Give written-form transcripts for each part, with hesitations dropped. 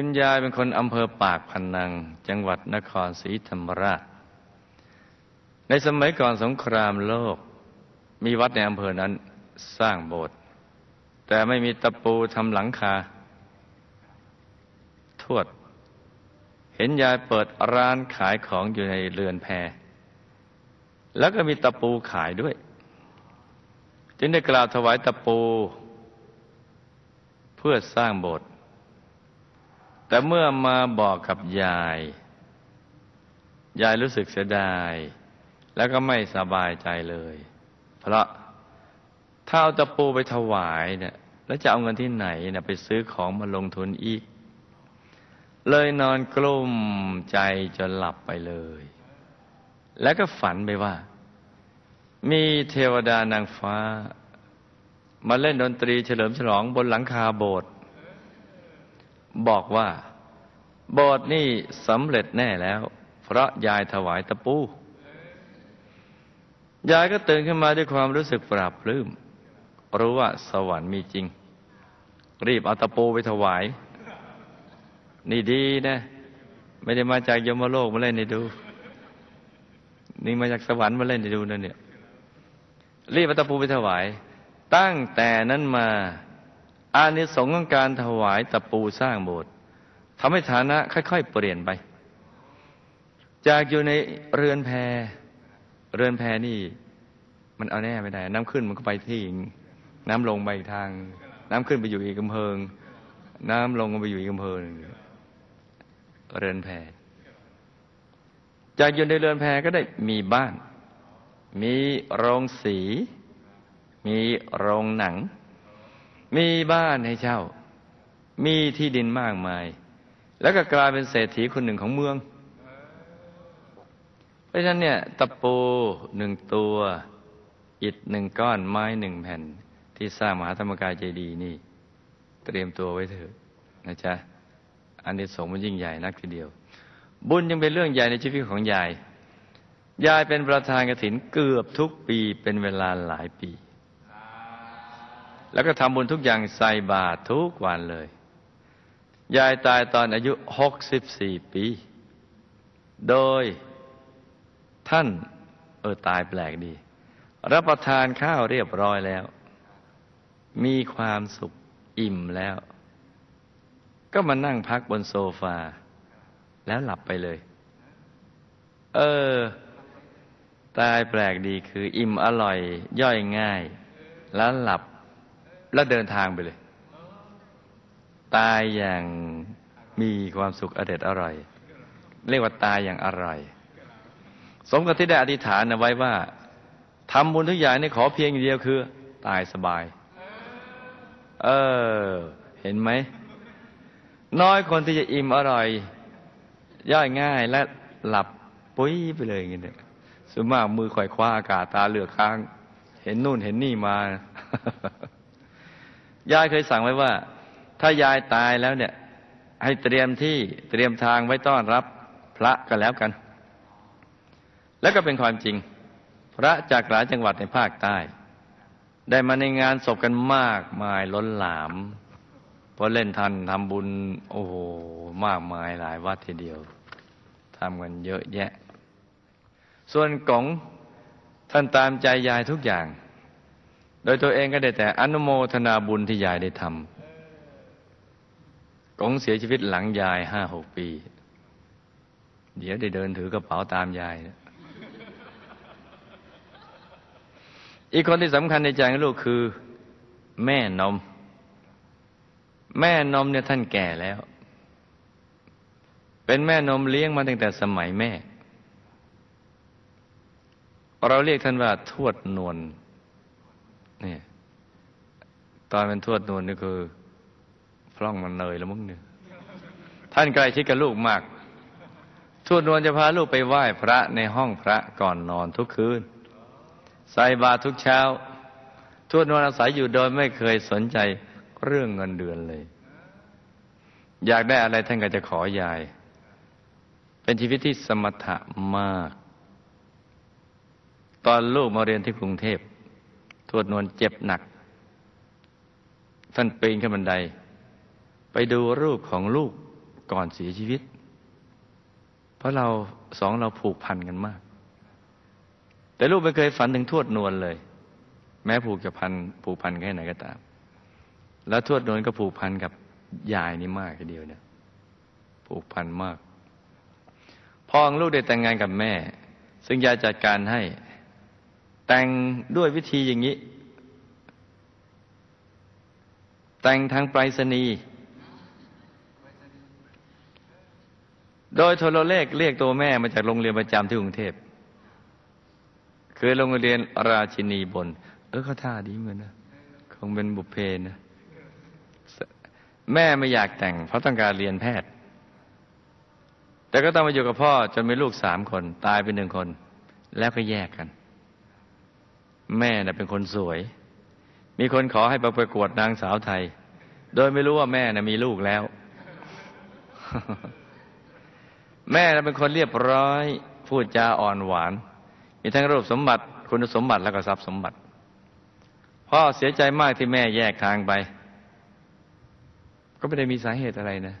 คุณยายเป็นคนอำเภอปากพนังจังหวัดนครศรีธรรมราชในสมัยก่อนสงครามโลกมีวัดในอำเภอนั้นสร้างโบสถ์แต่ไม่มีตะปูทำหลังคาทวดเห็นยายเปิดร้านขายของอยู่ในเรือนแพแล้วก็มีตะปูขายด้วยจึงได้กล่าวถวายตะปูเพื่อสร้างโบสถ์แต่เมื่อมาบอกกับยายรู้สึกเสียดายแล้วก็ไม่สบายใจเลยเพราะถ้าเอาตะปูไปถวายเนี่ยแล้วจะเอาเงินที่ไหนเนี่ยไปซื้อของมาลงทุนอีกเลยนอนกลุ้มใจจนหลับไปเลยแล้วก็ฝันไปว่ามีเทวดานางฟ้ามาเล่นดนตรีเฉลิมฉลองบนหลังคาโบสถ์บอกว่าโบสถ์นี่สำเร็จแน่แล้วเพราะยายถวายตะปูยายก็ตื่นขึ้นมาด้วยความรู้สึกปลาบปลื้มรู้ว่าสวรรค์มีจริงรีบเอาตะปูไปถวายนี่ดีนะไม่ได้มาจากยมโลกมาเล่นให้ดูนี่มาจากสวรรค์มาเล่นให้ดูนั่นเนี่ยรีบเอาตะปูไปถวายตั้งแต่นั้นมาอานิสงส์ของการถวายตะปูสร้างโบสถ์ทำให้ฐานะค่อยๆเปลี่ยนไปจากอยู่ในเรือนแพนี่มันเอาแน่ไม่ได้น้ำขึ้นมันก็ไปที่น้ำลงไปทางน้ำขึ้นไปอยู่อีกอำเภอน้ำลงไปอยู่อีกอำเภอเรือนแพจากอยู่ในเรือนแพก็ได้มีบ้านมีโรงสีมีโรงหนังมีบ้านให้เช่ามีที่ดินมากมายแล้วก็กลายเป็นเศรษฐีคนหนึ่งของเมืองเพราะฉะนั้นเนี่ยตะปูหนึ่งตัวอิฐหนึ่งก้อนไม้หนึ่งแผ่นที่สร้างมหาธรรมกายเจดีย์นี่เตรียมตัวไว้เถอะนะจ๊ะอานิสงส์มันยิ่งใหญ่นักทีเดียวบุญยังเป็นเรื่องใหญ่ในชีวิตของยายเป็นประธานกฐินเกือบทุกปีเป็นเวลาหลายปีแล้วก็ทำบุญทุกอย่างใส่บาตรทุกวันเลยยายตายตอนอายุ64ปีโดยท่านตายแปลกดีรับประทานข้าวเรียบร้อยแล้วมีความสุขอิ่มแล้วก็มานั่งพักบนโซฟาแล้วหลับไปเลยตายแปลกดีคืออิ่มอร่อยย่อยง่ายแล้วหลับแล้วเดินทางไปเลยตายอย่างมีความสุขอเด็ดอร่อยเรียกว่าตายอย่างอร่อยสมกับที่ได้อธิษฐานเอาไว้ว่าทำบุญทุกอย่างนี่ขอเพียงอย่างเดียวคือตายสบายเห็นไหมน้อยคนที่จะอิ่มอร่อยย่อยง่ายและหลับปุ้ยไปเลยอย่างเงี้ยส่วนมากมือไขว่คว้าอากาศตาเหลือกค้างเห็นนู่นเห็นนี่มา ยายเคยสั่งไว้ว่าถ้ายายตายแล้วเนี่ยให้เตรียมที่เตรียมทางไว้ต้อนรับพระกันแล้วกันและก็เป็นความจริงพระจากหลายจังหวัดในภาคใต้ได้มาในงานศพกันมากมายล้นหลามเพราะเล่นทันทำบุญโอ้โหมากมายหลายวัดทีเดียวทำกันเยอะแยะส่วนกงท่านตามใจยายทุกอย่างโดยตัวเองก็ได้แต่อนุโมทนาบุญที่ยายได้ทำกงเสียชีวิตหลังยาย 5-6 ปีเดี๋ยวได้เดินถือกระเป๋าตามยายอีกคนที่สำคัญในใจของลูกคือแม่นมเนี่ยท่านแก่แล้วเป็นแม่นมเลี้ยงมาตั้งแต่สมัยแม่เราเรียกท่านว่าทวดนวลเนี่ยตอนเป็นทวดนวลนี่คือพร่องมันเนยแล้วมึงเนี่ยท่านใกล้ชิดกับลูกมากทวดนวลจะพาลูกไปไหว้พระในห้องพระก่อนนอนทุกคืนใส่บาตรทุกเช้าทวดนวลอาศัยอยู่โดยไม่เคยสนใจเรื่องเงินเดือนเลยอยากได้อะไรท่านก็จะขอยายเป็นชีวิตที่สมถะมากตอนลูกมาเรียนที่กรุงเทพทวดนวลเจ็บหนักท่านปีนขึ้นบันไดไปดูรูปของลูก ก่อนเสียชีวิตเพราะเราสองเราผูกพันกันมากแต่ลูกไม่เคยฝันถึงทวดนวลเลยแม้ผูกพันแค่ไหนก็ตามแล้วทวดนวลก็ผูกพันกับยายนี่มากทีเดียวเนี่ยผูกพันมากพอลูกได้แต่งงานกับแม่ซึ่งยายจัดการให้แต่งด้วยวิธีอย่างนี้แต่งทางไปรษณีย์โดยโทรเลขเรียกตัวแม่มาจากโรงเรียนประจำที่กรุงเทพคือโรงเรียนราชินีบนเขาท่าดีเหมือนนะคงเป็นบุพเพนะแม่ไม่อยากแต่งเพราะต้องการเรียนแพทย์แต่ก็ต้องมาอยู่กับพ่อจนมีลูก3 คนตายไป1 คนแล้วก็แยกกันแม่น่ะเป็นคนสวยมีคนขอให้ประกวดนางสาวไทยโดยไม่รู้ว่าแม่น่ะมีลูกแล้ว แม่น่ะเป็นคนเรียบร้อยพูดจาอ่อนหวานมีทั้งรูปสมบัติคุณสมบัติและก็ทรัพย์สมบัติพ่อเสียใจมากที่แม่แยกทางไปก็ไม่ได้มีสาเหตุอะไรนะ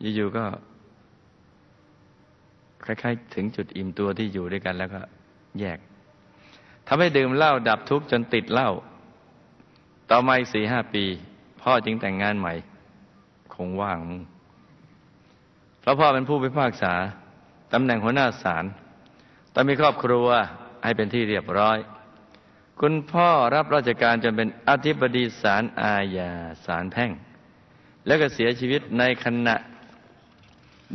อยู่ๆก็คล้ายๆถึงจุดอิ่มตัวที่อยู่ด้วยกันแล้วก็แยกทำให้ดื่มเหล้าดับทุกข์จนติดเหล้าต่อมาอีก 4-5 ปีพ่อจึงแต่งงานใหม่คงว่างเพราะพ่อเป็นผู้พิพากษาตำแหน่งหัวหน้าศาลต้องมีครอบครัวให้เป็นที่เรียบร้อยคุณพ่อรับราชการจนเป็นอธิบดีศาลอาญาศาลแพ่งแล้วก็เสียชีวิตในขณะ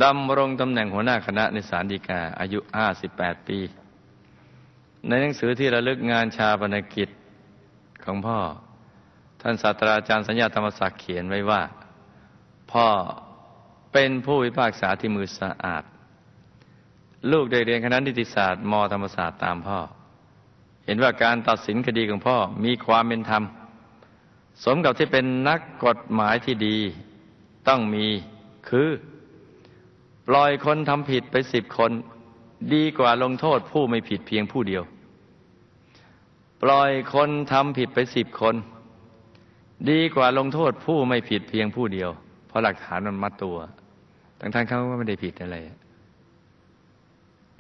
ดำรงตำแหน่งหัวหน้าคณะในศาลฎีกาอายุ58 ปีในหนังสือที่ระลึกงานชาปนกิจของพ่อท่านศาสตราจารย์สัญญาธรรมศักดิ์เขียนไว้ว่าพ่อเป็นผู้พิพากษาที่มือสะอาดลูกได้เรียนคณะนิติศาสตร์ม.ธรรมศาสตร์ตามพ่อเห็นว่าการตัดสินคดีของพ่อมีความเป็นธรรมสมกับที่เป็นนักกฎหมายที่ดีต้องมีคือปล่อยคนทำผิดไป10 คนดีกว่าลงโทษผู้ไม่ผิดเพียงผู้เดียวปล่อยคนทำผิดไป10 คนดีกว่าลงโทษผู้ไม่ผิดเพียงผู้เดียวเพราะหลักฐานมันมัดตัวทั้งๆเขาก็ไม่ได้ผิดอะไร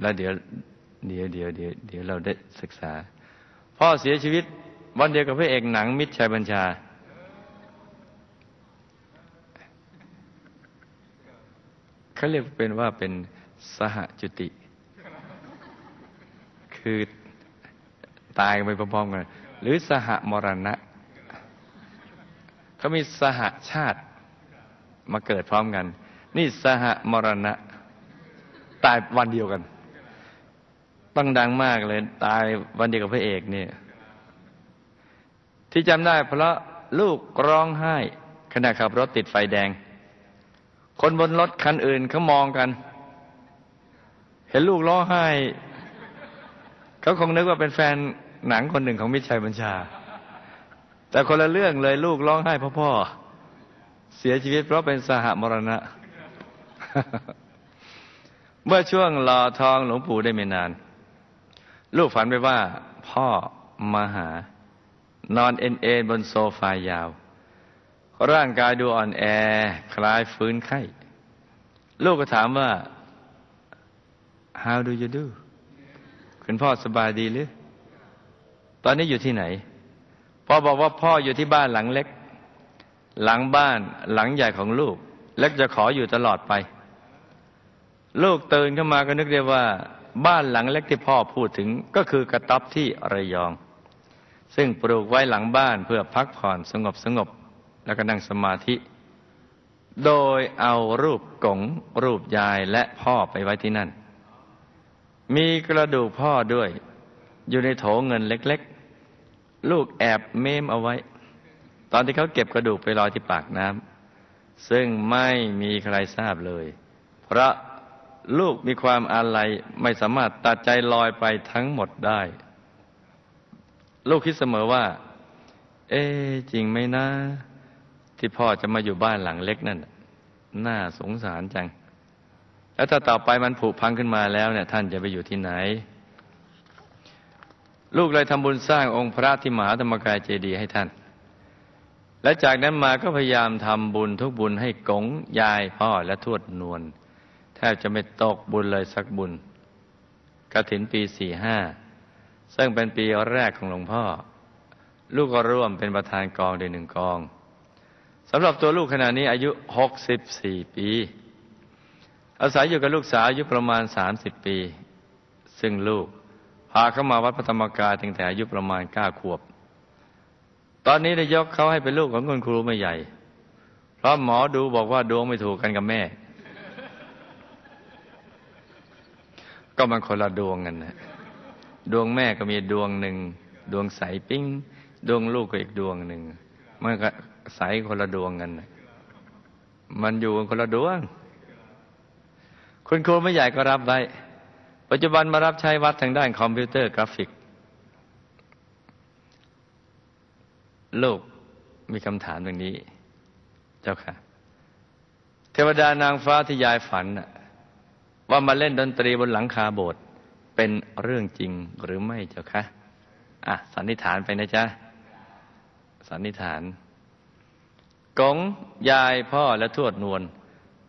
แล้วเดี๋ยวเราได้ศึกษาพ่อเสียชีวิตวันเดียวกับพระเอกหนังมิตรชัยบัญชาเขาเรียกเป็นว่าเป็นสหจุติคือตายไปพร้อมๆกันหรือสหมรณะเขามีสหชาติมาเกิดพร้อมกันนี่สหมรณะตายวันเดียวกันตั้งดังมากเลยตายวันเดียวกับพระเอกเนี่ยที่จำได้เพราะลูกร้องไห้ขณะขับรถติดไฟแดงคนบนรถคันอื่นเขามองกันเห็นลูกร้องไห้เขาคงนึกว่าเป็นแฟนหนังคนหนึ่งของมิตรชัยบัญชาแต่คนละเรื่องเลยลูกร้องไห้เพราะพ่อเสียชีวิตเพราะเป็นสหมรณะ เมื่อช่วงรอทองหลวงปู่ได้ไม่นานลูกฝันไปว่าพ่อมาหานอนเอ็นเอ็นบนโซฟายาวร่างกายดูอ่อนแอคล้ายฟื้นไข้ลูกก็ถามว่า How do you do คุณพ่อสบายดีหรือตอนนี้อยู่ที่ไหนพ่อบอกว่าพ่ออยู่ที่บ้านหลังเล็กหลังบ้านหลังใหญ่ของลูกและจะขออยู่ตลอดไปลูกตื่นขึ้นมาก็นึกได้ว่าบ้านหลังเล็กที่พ่อพูดถึงก็คือกระต๊อบที่ระยองซึ่งปลูกไว้หลังบ้านเพื่อพักผ่อนสงบแล้วก็นั่งสมาธิโดยเอารูปกงรูปยายและพ่อไปไว้ที่นั่นมีกระดูกพ่อด้วยอยู่ในโถเงินเล็กๆลูกแอบเมมเอาไว้ตอนที่เขาเก็บกระดูกไปลอยที่ปากน้ำซึ่งไม่มีใครทราบเลยเพราะลูกมีความอาลัยไม่สามารถตัดใจลอยไปทั้งหมดได้ลูกคิดเสมอว่าเอ๊ะจริงไหมนะที่พ่อจะมาอยู่บ้านหลังเล็กนั่นน่าสงสารจังแล้วถ้าต่อไปมันผุพังขึ้นมาแล้วเนี่ยท่านจะไปอยู่ที่ไหนลูกเลยทำบุญสร้างองค์พระที่มหาธรรมกายเจดีย์ให้ท่าน และจากนั้นมาก็พยายามทำบุญทุกบุญให้กงยายพ่อและทวดนวลแทบจะไม่ตกบุญเลยสักบุญกฐินปี 45 ซึ่งเป็นปีแรกของหลวงพ่อลูกก็ร่วมเป็นประธานกองด้วยหนึ่งกองสำหรับตัวลูกขณะนี้อายุ64ปีอาศัยอยู่กับลูกสาวอายุประมาณ30ปีซึ่งลูกพาเข้ามาวัดพระธรรมกายตั้งแต่อายุประมาณ9ขวบตอนนี้ได้ยกเขาให้เป็นลูกของคุณครูไม่ใหญ่เพราะหมอดูบอกว่าดวงไม่ถูกกันกับแม่ก็มันคนละดวงกันนะดวงแม่ก็มีดวงหนึ่งดวงใสปิ้งดวงลูกก็อีกดวงหนึ่งมันก็ใสคนละดวงกันนะมันอยู่คนละดวงคุณครูไม่ใหญ่ก็รับไว้ปัจจุบันมารับใช้วัดทางด้านคอมพิวเตอร์กราฟิกลูกมีคำถามตรงนี้เจ้าค่ะเทวดานางฟ้าที่ยายฝันว่ามาเล่นดนตรีบนหลังคาโบสถ์เป็นเรื่องจริงหรือไม่เจ้าคะสันนิษฐานไปนะจ๊ะสันนิษฐานกงยายพ่อและทวดนวล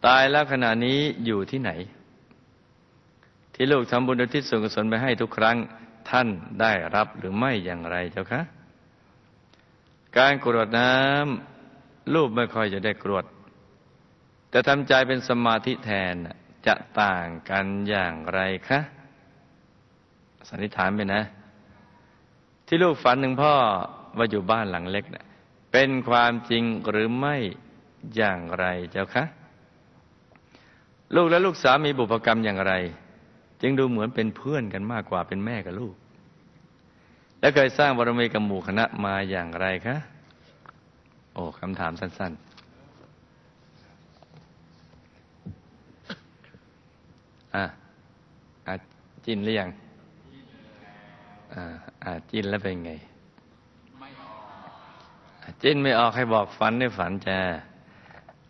ตายแล้วขณะนี้อยู่ที่ไหนที่ลูกทำบุญอุทิศส่วนกุศลไปให้ทุกครั้งท่านได้รับหรือไม่อย่างไรเจ้าคะการกรวดน้ำลูกไม่ค่อยจะได้กรวดแต่ทำใจเป็นสมาธิแทนจะต่างกันอย่างไรคะสันนิษฐานไปนะที่ลูกฝันถึงพ่อว่าอยู่บ้านหลังเล็กนะเป็นความจริงหรือไม่อย่างไรเจ้าคะลูกและลูกสาวมีบุพกรรมอย่างไรจึงดูเหมือนเป็นเพื่อนกันมากกว่าเป็นแม่กับลูกและเคยสร้างบารมีกับหมู่คณะมาอย่างไรคะคำถามสั้นๆจินหรือยังจินแล้วเป็นไงจินไม่ออกให้บอกฝันได้ฝันจ้ะ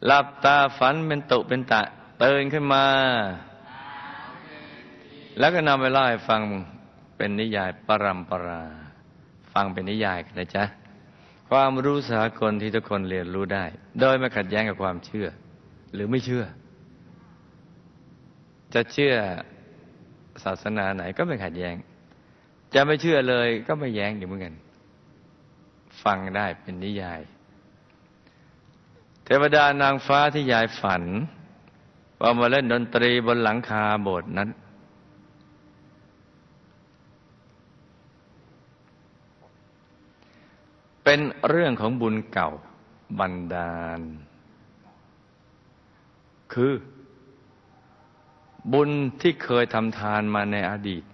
หลับตาฝันเป็นตุเป็นตะตื่นขึ้นมาแล้วก็นำไปเล่าให้ฟังเป็นนิยายปรัมปราฟังเป็นนิยายกันนะจ๊ะความรู้สากลที่ทุกคนเรียนรู้ได้โดยไม่ขัดแย้งกับความเชื่อหรือไม่เชื่อจะเชื่อศาสนาไหนก็ไม่ขัดแย้งจะไม่เชื่อเลยก็ไม่แย้งอยู่เหมือนกันฟังได้เป็นนิยายเทวดานางฟ้าที่ยายฝันว่ามาเล่นดนตรีบนหลังคาโบสถ์นั้นเป็นเรื่องของบุญเก่าบันดาลคือบุญที่เคยทำทานมาในอดีต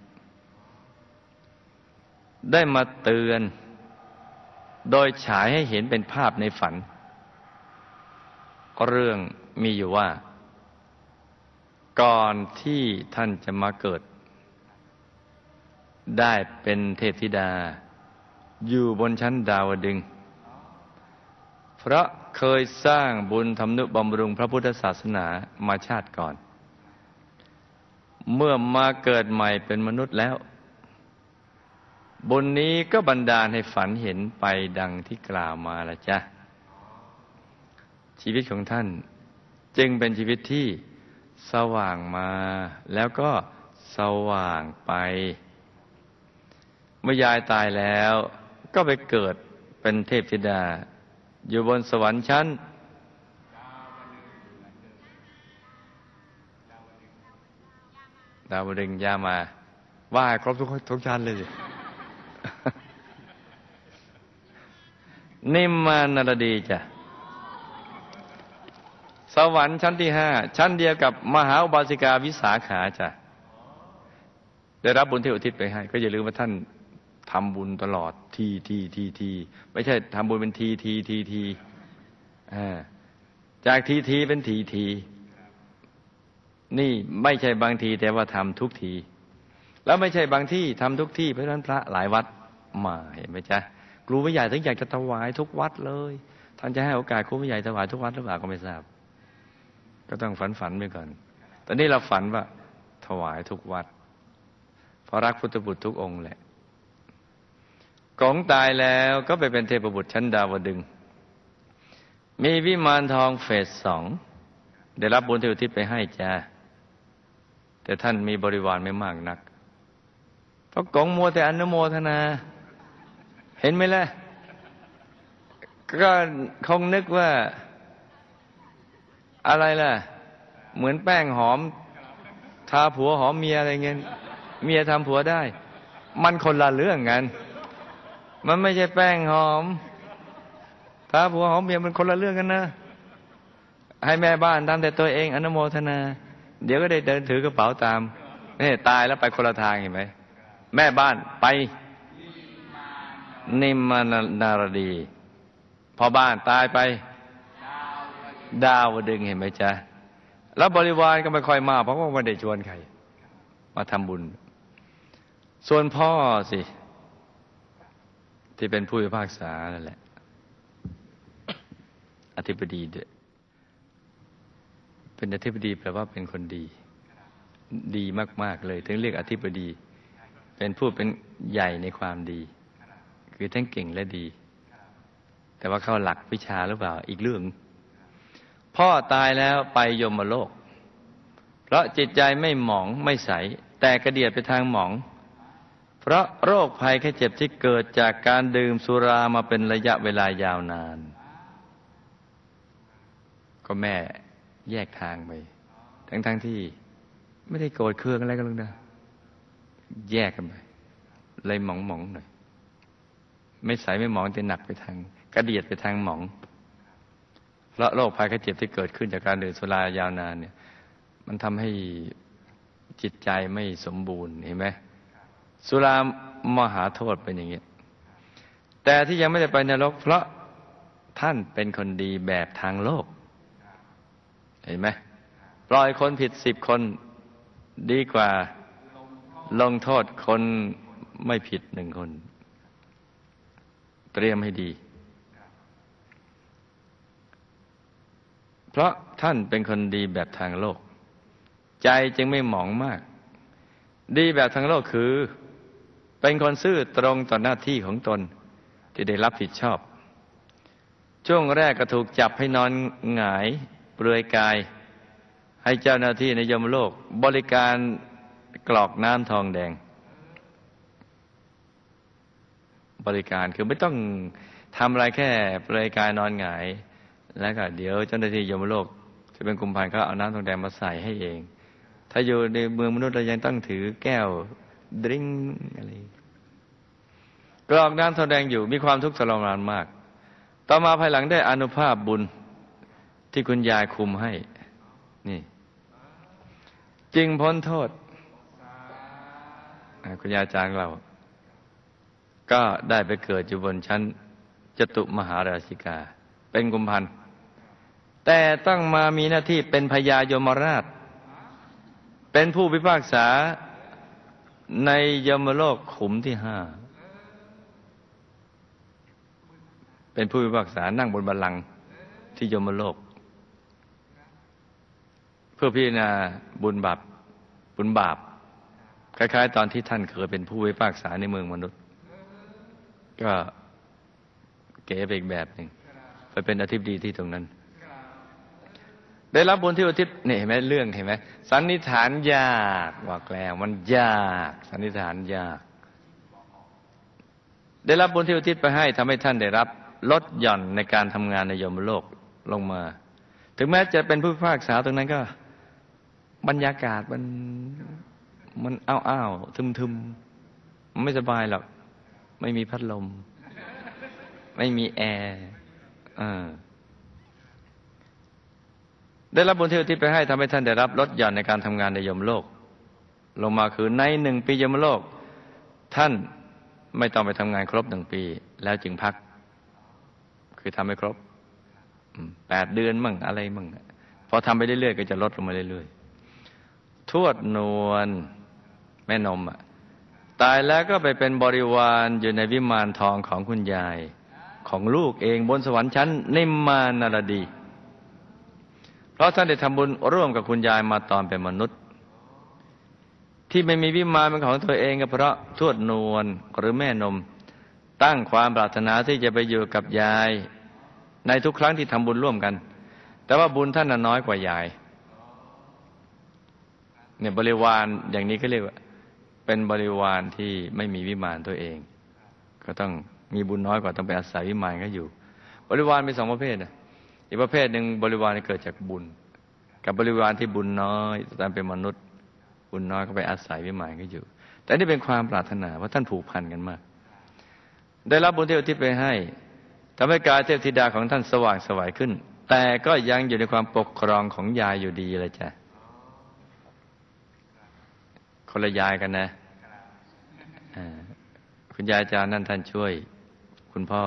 ได้มาเตือนโดยฉายให้เห็นเป็นภาพในฝันเรื่องมีอยู่ว่าก่อนที่ท่านจะมาเกิดได้เป็นเทพธิดาอยู่บนชั้นดาวดึงส์เพราะเคยสร้างบุญทำนุบำรุงพระพุทธศาสนามาชาติก่อนเมื่อมาเกิดใหม่เป็นมนุษย์แล้วบุญนี้ก็บันดาลให้ฝันเห็นไปดังที่กล่าวมาละจ้ะชีวิตของท่านจึงเป็นชีวิตที่สว่างมาแล้วก็สว่างไปเมื่อยายตายแล้วก็ไปเกิดเป็นเทพธิดาอยู่บนสวรรค์ชั้นดาวดึงส์ยามาว่าครบทุกชั้นเลย นิมมานรดีจ้ะสวรรค์ชั้นที่5ชั้นเดียวกับมหาอุบาสิกาวิสาขาจ้ะได้รับบุญที่อุทิศไปให้ก็อย่าลืมว่าท่านทำบุญตลอดทีไม่ใช่ทำบุญเป็นทีจากทีเป็นทีนี่ไม่ใช่บางทีแต่ว่าทำทุกทีแล้วไม่ใช่บางที่ทำทุกที่เพราะฉะนั้นพระหลายวัดมาเห็นไหมจ๊ะครูผู้ใหญ่ถึงอยากจะถวายทุกวัดเลยท่านจะให้โอกาสครูผู้ใหญ่ถวายทุกวัดหรือเปล่าก็ไม่ทราบก็ต้องฝันไปก่อนตอนนี้เราฝันว่าถวายทุกวัดเพราะรักพุทธบุตรทุกองค์แหละของตายแล้วก็ไปเป็นเทพบุตรชั้นดาวดึงส์ มีวิมานทองเฟส2ได้รับบุญที่อุทิศไปให้จ้าแต่ท่านมีบริวารไม่มากนักเพราะกงมัวแต่อนุโมทนาเห็นไหมล่ะก็คงนึกว่าอะไรล่ะเหมือนแป้งหอมทาผัวหอมเมียอะไรเงี้ยเมียทำผัวได้มันคนละเรื่องกันมันไม่ใช่แป้งหอมทาผัวหอมเมียมันคนละเรื่องกันนะให้แม่บ้านทำแต่ตัวเองอนุโมทนาเดี๋ยวก็ได้เดินถือกระเป๋าตามนี่ตายแล้วไปคนละทางเห็นไหมแม่บ้านไปนิมานนารดีพอบ้านตายไปดาวดึงเห็นไหมจ๊ะแล้วบริวารก็ไม่ค่อยมาเพราะว่าไม่ได้ชวนใครมาทำบุญส่วนพ่อสิที่เป็นผู้พิพากษานั่นแหละอธิบดีด้วยเป็นอธิบดีแปลว่าเป็นคนดีดีมากๆเลยถึงเรียกอธิบดีเป็นผู้เป็นใหญ่ในความดีคือทั้งเก่งและดีแต่ว่าเข้าหลักวิชาหรือเปล่าอีกเรื่องพ่อตายแล้วไปยมโลกเพราะจิตใจไม่หมองไม่ใสแต่กระเดียดไปทางหมองเพราะโรคภัยแค่เจ็บที่เกิดจากการดื่มสุรามาเป็นระยะเวลายาวนานก็แม่แยกทางไปทั้งที่ไม่ได้โกรธเคืองอะไรกันเลยนะแยกกันไปเลยหมองๆหน่อยไม่ใสไม่หมองแต่หนักไปทางกระเดียดไปทางหมองเพราะโรคภัยไข้เจ็บที่เกิดขึ้นจากการดื่มสุรายาวนานเนี่ยมันทำให้จิตใจไม่สมบูรณ์เห็นไหมสุรามหาโทษเป็นอย่างนี้แต่ที่ยังไม่ได้ไปนรกเพราะท่านเป็นคนดีแบบทางโลกเห็นไหมปล่อยคนผิด10 คนดีกว่าลงโทษคนไม่ผิด1 คนเตรียมให้ดีเพราะท่านเป็นคนดีแบบทางโลกใจจึงไม่หมองมากดีแบบทางโลกคือเป็นคนซื่อตรงต่อหน้าที่ของตนที่ได้รับผิดชอบช่วงแรกก็ถูกจับให้นอนหงายเปลือยกายให้เจ้าหน้าที่ในยมโลกบริการกรอกน้ำทองแดงบริการคือไม่ต้องทำอะไรแค่เปลือยกายนอนหงายแล้วก็เดี๋ยวเจ้าหน้าที่ยมโลกจะเป็นกุมภานเขาเอาน้ำทองแดงมาใส่ให้เองถ้าอยู่ในเมืองมนุษย์เรายังต้องถือแก้วดริ้งอะไรกรอกน้ำทองแดงอยู่มีความทุกข์ทรมานมากต่อมาภายหลังได้อานุภาพบุญที่คุณยายคุมให้นี่จึงพ้นโทษคุณยายจางเราก็ได้ไปเกิดอยู่บนชั้นจตุมหาราชิกาเป็นกุมภันแต่ต้องมามีหน้าที่เป็นพญายมราชเป็นผู้พิพากษาในยมโลกขุมที่5เป็นผู้พิพากษานั่งบนบัลลังก์ที่ยมโลกเพื่อพิจารณาบุญบาปคล้ายๆตอนที่ท่านเคยเป็นผู้พิพากษาในเมืองมนุษย์ก็เก๋ไปอีกแบบหนึ่งไปเป็นอธิบดีที่ตรงนั้นได้รับบุญที่อุทิศนี่เห็นไหมเรื่องเห็นไหมสันนิษฐานยากบอกแล้วมันยากสันนิษฐานยากได้รับบุญที่อุทิศไปให้ทำให้ท่านได้รับลดหย่อนในการทำงานในยมโลกลงมาถึงแม้จะเป็นผู้พิพากษาตรงนั้นก็บรรยากาศมันอ้าวๆทึมๆไม่สบายหรอกไม่มีพัดลมไม่มีแอร์ได้รับบุญที่อุทิศไปให้ทำให้ท่านได้รับลดหย่อนในการทำงานในยมโลกลงมาคือใน1 ปียมโลกท่านไม่ต้องไปทำงานครบ1 ปีแล้วจึงพักคือทำให้ครบ8 เดือนมั่งอะไรมั่งพอทำไปเรื่อยๆก็จะลดลงมาเรื่อยๆทวดนวลแม่นมตายแล้วก็ไปเป็นบริวารอยู่ในวิมานทองของคุณยายของลูกเองบนสวรรค์ชั้นนิมมานารดีเพราะท่านได้ทำบุญร่วมกับคุณยายมาตอนเป็นมนุษย์ที่ไม่มีวิมานเป็นของตัวเองก็เพราะทวดนวลหรือแม่นมตั้งความปรารถนาที่จะไปอยู่กับยาย ในทุกครั้งที่ทำบุญร่วมกันแต่ว่าบุญท่านน้อยกว่ายายเนี่ยบริวารอย่างนี้ก็เรียกว่าเป็นบริวารที่ไม่มีวิมานตัวเองก็ต้องมีบุญน้อยกว่าต้องไปอาศัยวิมานก็อยู่บริวารมีสองประเภทนะอีกประเภทหนึ่งบริวารเกิดจากบุญกับบริวารที่บุญน้อยตามเป็นมนุษย์บุญน้อยก็ไปอาศัยวิมานก็อยู่แต่นี่เป็นความปรารถนาเพราะท่านผูกพันกันมากได้รับบุญที่อุทิศไปให้ทำให้กายเทพธิดาของท่านสว่างสวยขึ้นแต่ก็ยังอยู่ในความปกครองของยายอยู่ดีเลยจ้ะคนละยายกันนะคุณยายอาจารย์นั่นท่านช่วยคุณพ่อ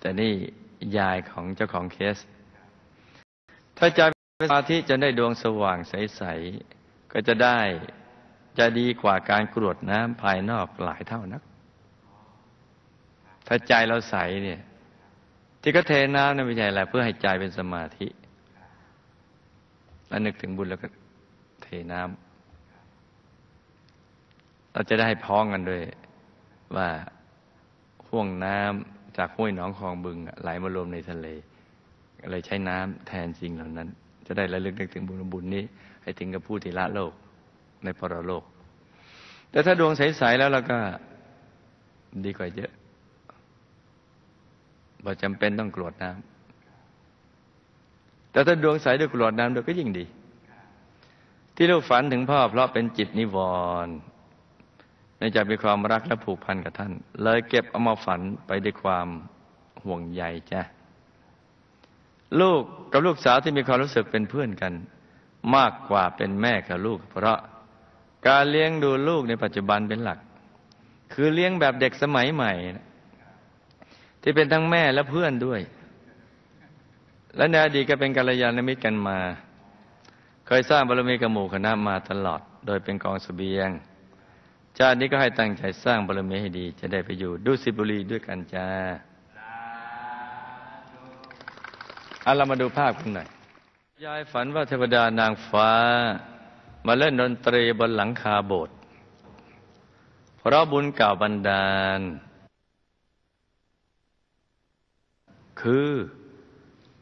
แต่นี่ยายของเจ้าของเคสถ้าใจเป็นสมาธิจะได้ดวงสว่างใสๆก็จะได้จะดีกว่าการกรวดน้ำภายนอกหลายเท่านักถ้าใจเราใสเนี่ยที่ก็เทน้ำนั่นไม่ใช่อะไรเพื่อให้ใจเป็นสมาธิแล้วนึกถึงบุญแล้วก็เทน้ำเราจะได้พ้องกันด้วยว่าห่วงน้ำจากห้วยหนองคลองบึงไหลมารวมในทะเลเลยใช้น้ำแทนสิ่งเหล่านั้นจะได้ระลึกนึกถึงบุญนี้ให้ถึงกับผู้ที่ละโลกในปรโลกแต่ถ้าดวงใสๆแล้วเราก็ดีกว่าเยอะเราจำเป็นต้องกรวดน้ำแต่ถ้าดวงใสด้วยกรวดน้ำด้วยก็ยิ่งดีที่ลูกฝันถึงพ่อเพราะเป็นจิตนิวรณ์ในใจมีความรักและผูกพันกับท่านเลยเก็บเอามาฝันไปด้วยความห่วงใยจ้ะลูกกับลูกสาวที่มีความรู้สึกเป็นเพื่อนกันมากกว่าเป็นแม่กับลูกเพราะการเลี้ยงดูลูกในปัจจุบันเป็นหลักคือเลี้ยงแบบเด็กสมัยใหม่ที่เป็นทั้งแม่และเพื่อนด้วยและในอดีตก็เป็นกัลยาณมิตรกันมาเคยสร้างบารมีกับหมู่คณะมาตลอดโดยเป็นกองเสบียงชาตินี้ก็ให้ตั้งใจสร้างบารมีให้ดีจะได้ไปอยู่ดุสิตบุรีด้วยกันจ้าเรามาดูภาพกันหน่อยยายฝันว่าเทวดานางฟ้ามาเล่นดนตรีบนหลังคาโบสถ์เพราะบุญเก่าบันดาลคือ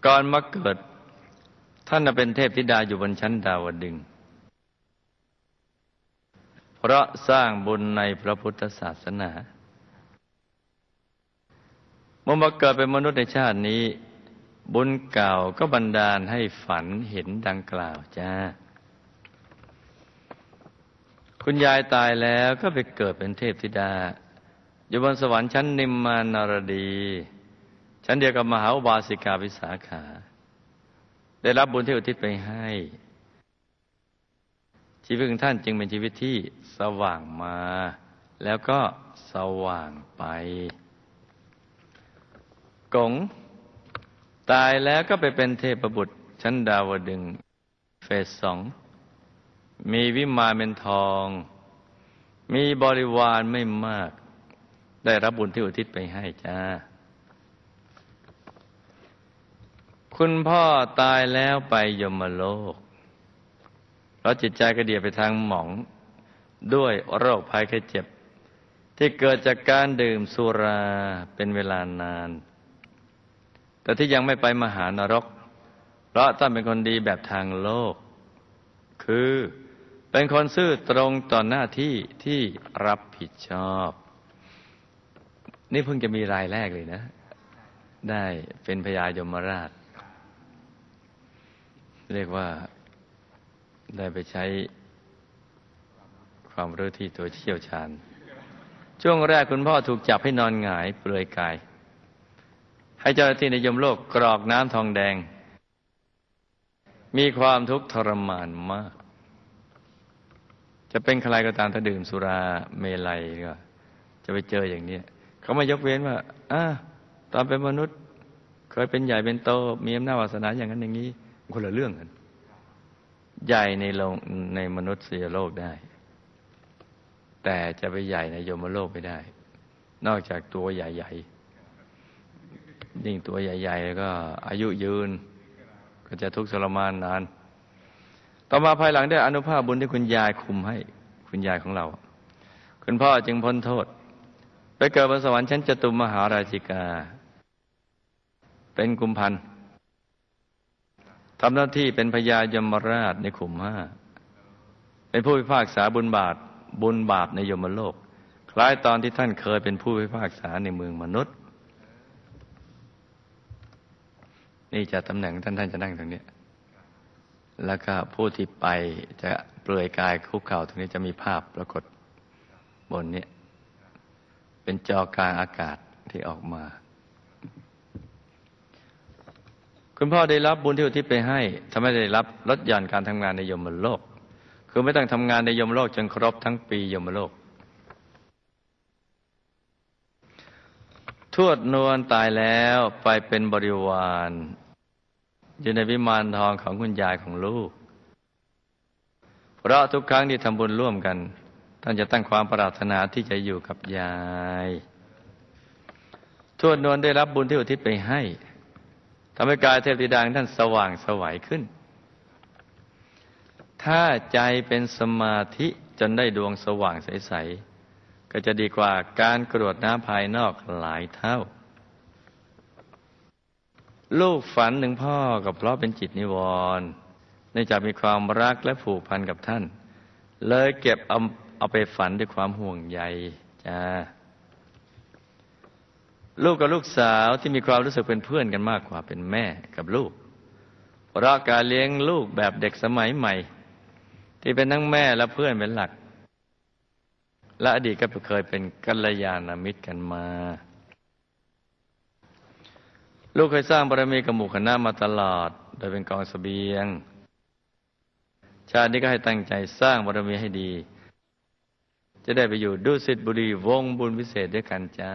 ก่อนมาเกิดท่านเป็นเทพธิดาอยู่บนชั้นดาวดึงส์เพราะสร้างบุญในพระพุทธศาสนาเมื่อมาเกิดเป็นมนุษย์ในชาตินี้บุญเก่าก็บันดาลให้ฝันเห็นดังกล่าวจ้าคุณยายตายแล้วก็ไปเกิดเป็นเทพธิดาอยู่บนสวรรค์ชั้นนิมมานารดีชั้นเดียวกับมหาวาสิกาวิสาขาได้รับบุญที่อุทิศไปให้ชีวิตของท่านจึงเป็นชีวิตที่สว่างมาแล้วก็สว่างไปกงตายแล้วก็ไปเป็นเทพบุตรชั้นดาวดึงส์เฟส2มีวิมานเป็นทองมีบริวารไม่มากได้รับบุญที่อุทิศไปให้จ้าคุณพ่อตายแล้วไปยมโลกเพราะจิตใจกระเดียดไปทางหมองด้วยโรคภัยไข้เจ็บที่เกิดจากการดื่มสุราเป็นเวลานานแต่ที่ยังไม่ไปมหานรกเพราะท่านเป็นคนดีแบบทางโลกคือเป็นคนซื่อตรงต่อหน้าที่ที่รับผิดชอบนี่เพิ่งจะมีรายแรกเลยนะได้เป็นพญายมราชเรียกว่าได้ไปใช้ความรู้ที่ตัวเชี่ยวชาญช่วงแรกคุณพ่อถูกจับให้นอนหงายเปลือยกายให้เจ้าหน้าที่ในยมโลกกรอกน้ำทองแดงมีความทุกข์ทรมานมากจะเป็นใครก็ตามถ้าดื่มสุราเมลัยก็จะไปเจออย่างนี้เขามายกเว้นว่าตอนเป็นมนุษย์เคยเป็นใหญ่เป็นโตมีอำนาจวาสนาอย่างนั้นอย่างนี้คนละเรื่องกันใหญ่ในโลกในมนุษย์เสียโลกได้แต่จะไปใหญ่ในยมโลกไม่ได้นอกจากตัวใหญ่ๆยิ่งตัวใหญ่ๆก็อายุยืนก็จะทุกข์ทรมานนานต่อมาภายหลังได้อานุภาพบุญที่คุณยายคุมให้คุณยายของเราคุณพ่อจึงพ้นโทษไปเกิดบนสวรรค์ชั้นจตุมหาราชิกา เป็นกุมพันธ์ทำหน้าที่เป็นพญายมราชในขุมห้าเป็นผู้พิพากษาบุญบาปในยมโลกคล้ายตอนที่ท่านเคยเป็นผู้พิพากษาในเมืองมนุษย์นี่จะตำแหน่งท่านจะนั่งตรงนี้แล้วก็ผู้ที่ไปจะเปลือยกายคุกเข่าตรงนี้จะมีภาพปรากฏบนนี้เป็นจอกลางอากาศที่ออกมาคุณพ่อได้รับบุญที่อุทิศไปให้ทำให้ได้รับลดหย่อนการทำงานในยมโลกคือไม่ต้องทำงานในยมโลกจนครบทั้งปียมโลกทวดนวลตายแล้วไปเป็นบริวารอยู่ในวิมานทองของคุณยายของลูกเพราะทุกครั้งที่ทำบุญร่วมกันท่านจะตั้งความปรารถนาที่จะอยู่กับยายทวดนวลได้รับบุญที่อุทิศไปให้ทำให้กายเทพธิดาท่านสว่างสวัยขึ้นถ้าใจเป็นสมาธิจนได้ดวงสว่างใสๆก็จะดีกว่าการกรวดน้ำภายนอกหลายเท่าลูกฝันถึงพ่อกับเพราะเป็นจิตนิวรณ์เนื่องจากมีความรักและผูกพันกับท่านเลยเก็บเอาไปฝันด้วยความห่วงใยจ้าลูกกับลูกสาวที่มีความรู้สึกเป็นเพื่อนกันมากกว่าเป็นแม่กับลูกเพราะการเลี้ยงลูกแบบเด็กสมัยใหม่ที่เป็นทั้งแม่และเพื่อนเป็นหลักและอดีตก็เคยเป็นกัลยาณมิตรกันมาลูกเคยสร้างบารมีกับหมู่คณะมาตลอดโดยเป็นกองเสบียงชาตินี้ก็ให้ตั้งใจสร้างบารมีให้ดีจะได้ไปอยู่ดุสิตบุรีวงบุญวิเศษด้วยกันจ้า